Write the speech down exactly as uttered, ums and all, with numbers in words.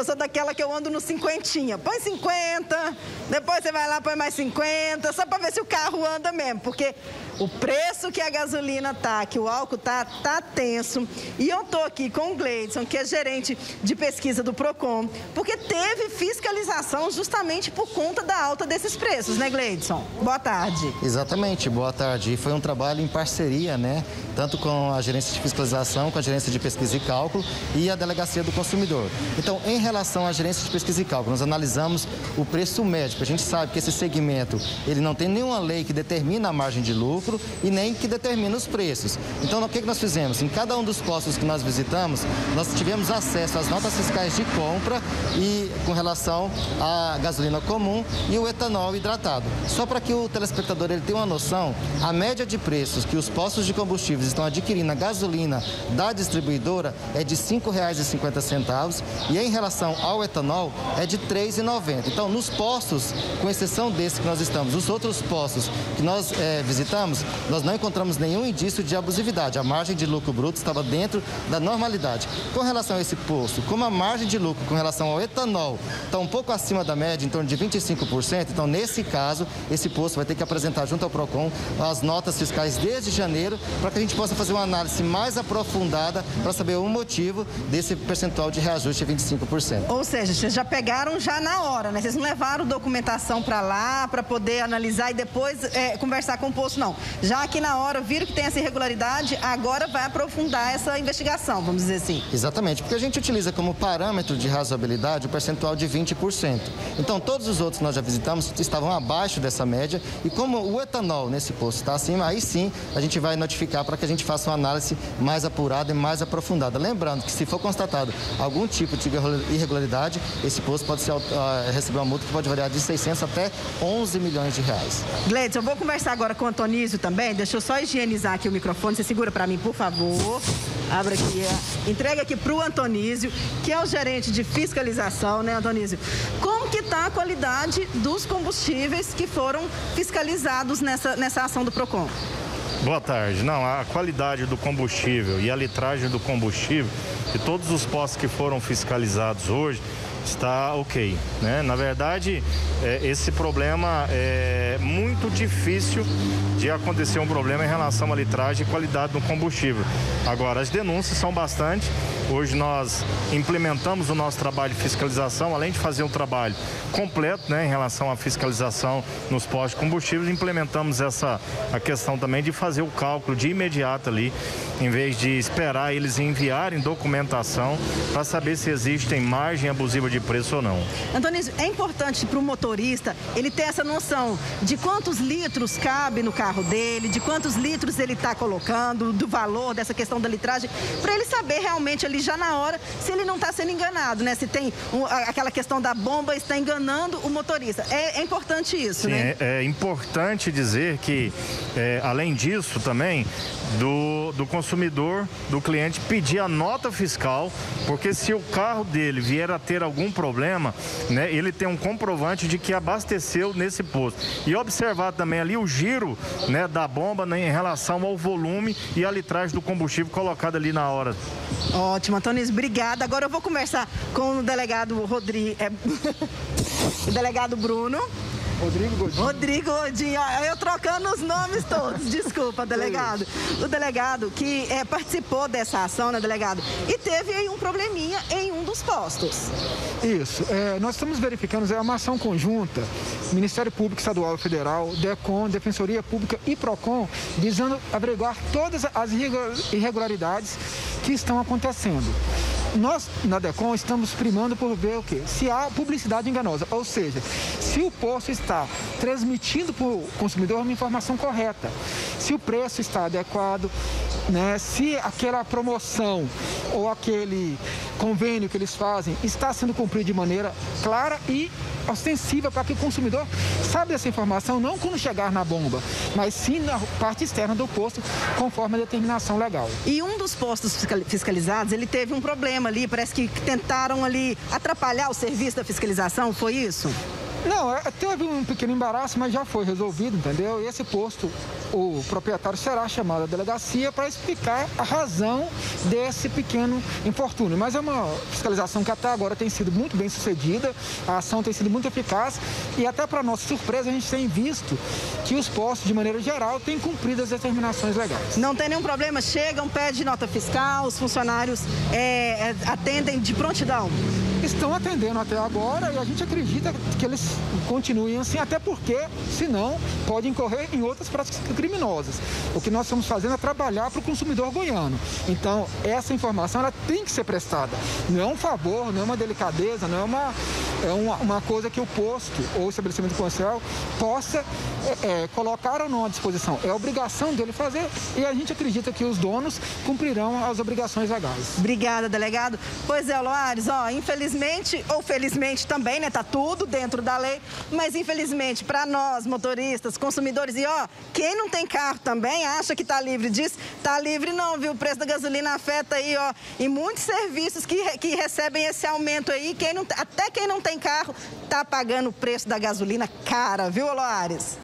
eu sou daquela que eu ando no cinquentinha. Põe cinquenta, depois você vai lá, põe mais cinquenta, só para ver se o carro anda mesmo. Porque o preço que a gasolina tá, que o álcool tá, tá tenso. E eu tô aqui com o Gleidson, que é gerente de pesquisa do Procon, porque teve fiscalização justamente por conta da alta desses preços, né, Gleidson? Boa tarde. Exatamente, boa tarde. E foi um trabalho em parceria, né? Tanto com a gerência de fiscalização, com a gerência de pesquisa e cálculo e a delegacia do consumidor. Então, em relação à gerência de pesquisa e cálculo, nós analisamos o preço médio. A gente sabe que esse segmento, ele não tem nenhuma lei que determina a margem de lucro e nem que determina os preços. Então, o que nós fizemos? Em cada um dos postos que nós visitamos, nós tivemos acesso às notas fiscais de compra e com relação à gasolina comum e o etanol hidratado. Só para que o telespectador ele tenha uma noção, a média de preços que os postos de combustíveis estão adquirindo a gasolina da distribuidora é de cinco reais e cinquenta centavos e em relação ao etanol é de três reais e noventa centavos. Então, nos postos, com exceção desse que nós estamos, os outros postos que nós é, visitamos, nós não encontramos nenhum indício de abusividade. A margem de lucro bruto estava dentro da normalidade. Com relação a esse posto, como a margem de lucro com relação ao etanol está um pouco acima da média, em torno de vinte e cinco por cento, então, nesse caso, esse posto vai ter que apresentar junto ao Procon as notas fiscais desde janeiro para que a gente possa fazer uma análise mais aprofundada para saber o motivo desse percentual de reajuste de vinte e cinco por cento. Ou seja, vocês já pegaram já na hora, né? Vocês não levaram documentação para lá para poder analisar e depois é, conversar com o posto, não. Já que na hora viram que tem essa irregularidade, agora vai aprofundar essa investigação, vamos dizer assim. Exatamente, porque a gente utiliza como parâmetro de razoabilidade o percentual de vinte por cento. Então, todos os outros que nós já visitamos estavam abaixo dessa média e como o etanol nesse posto está acima, aí sim a gente vai notificar para que a gente faça uma análise mais apurada e mais aprofundada. Lembrando que se for constatado algum tipo de irregularidade, esse posto pode ser, uh, receber uma multa que pode variar de seiscentos até onze milhões de reais. Gleidson, eu vou conversar agora com o Antonísio também. Deixa eu só higienizar aqui o microfone. Você segura para mim, por favor. Abra aqui. Entrega aqui para o Antonísio, que é o gerente de fiscalização, né, Antonísio? Como que está a qualidade dos combustíveis que foram fiscalizados nessa, nessa ação do Procon? Boa tarde. Não, a qualidade do combustível e a litragem do combustível de todos os postos que foram fiscalizados hoje está ok, né? Na verdade, é, esse problema é muito difícil de acontecer um problema em relação à litragem e qualidade do combustível. Agora, as denúncias são bastante. Hoje nós implementamos o nosso trabalho de fiscalização, além de fazer um trabalho completo, né, em relação à fiscalização nos postos de combustíveis, implementamos essa a questão também de fazer o cálculo de imediato ali, em vez de esperar eles enviarem documentação para saber se existem margem abusiva de preço ou não. Antonísio, é importante para o motorista ele ter essa noção de quantos litros cabe no carro dele, de quantos litros ele está colocando, do valor dessa questão da litragem, para ele saber realmente ali já na hora se ele não está sendo enganado, né? Se tem um, aquela questão da bomba está enganando o motorista. É, é importante isso, Sim, né? É, é importante dizer que, é, além disso também, do, do consumidor, do cliente pedir a nota fiscal, porque se o carro dele vier a ter algum problema, né, ele tem um comprovante de que abasteceu nesse posto. E observar também ali o giro, né, da bomba, né, em relação ao volume e a litragem do combustível colocada ali na hora. Ótimo. Antonísio, obrigada. Agora eu vou conversar com o delegado Rodrigo, é... o delegado Bruno. Rodrigo Godinho. Rodrigo Godinho, eu trocando os nomes todos, desculpa, delegado. O delegado que é, participou dessa ação, né, delegado? E teve aí um probleminha em um dos postos. Isso, é, nós estamos verificando, é uma ação conjunta, Ministério Público Estadual e Federal, DECON, Defensoria Pública e Procon, visando averiguar todas as irregularidades que estão acontecendo. Nós, na DECON, estamos primando por ver o quê? Se há publicidade enganosa, ou seja, se o posto está transmitindo para o consumidor uma informação correta, se o preço está adequado, né, se aquela promoção ou aquele convênio que eles fazem está sendo cumprido de maneira clara e ostensiva para que o consumidor saiba dessa informação, não quando chegar na bomba, mas sim na parte externa do posto, conforme a determinação legal. E um dos postos fiscalizados, ele teve um problema ali, parece que tentaram ali atrapalhar o serviço da fiscalização, foi isso? Não, teve um pequeno embaraço, mas já foi resolvido, entendeu? E esse posto o proprietário será chamado à delegacia para explicar a razão desse pequeno infortúnio. Mas é uma fiscalização que até agora tem sido muito bem sucedida, a ação tem sido muito eficaz e até para nossa surpresa a gente tem visto que os postos, de maneira geral, têm cumprido as determinações legais. Não tem nenhum problema, chegam, pedem nota fiscal, os funcionários é, atendem de prontidão? Estão atendendo até agora e a gente acredita que eles continuem assim, até porque, senão, podem incorrer em outras práticas criminosas. O que nós estamos fazendo é trabalhar para o consumidor goiano. Então, essa informação ela tem que ser prestada. Não é um favor, não é uma delicadeza, não é uma, é uma, uma coisa que o posto ou o estabelecimento comercial possa é, é, colocar ou não à disposição. É obrigação dele fazer e a gente acredita que os donos cumprirão as obrigações legais. Obrigada, delegado. Pois é, Loares, ó, infelizmente... Infelizmente, ou felizmente também, né? Tá tudo dentro da lei, mas infelizmente para nós, motoristas, consumidores e ó, quem não tem carro também acha que tá livre disso, tá livre não, viu? O preço da gasolina afeta aí, ó, e muitos serviços que, que recebem esse aumento aí, quem não, até quem não tem carro tá pagando o preço da gasolina cara, viu, Loares?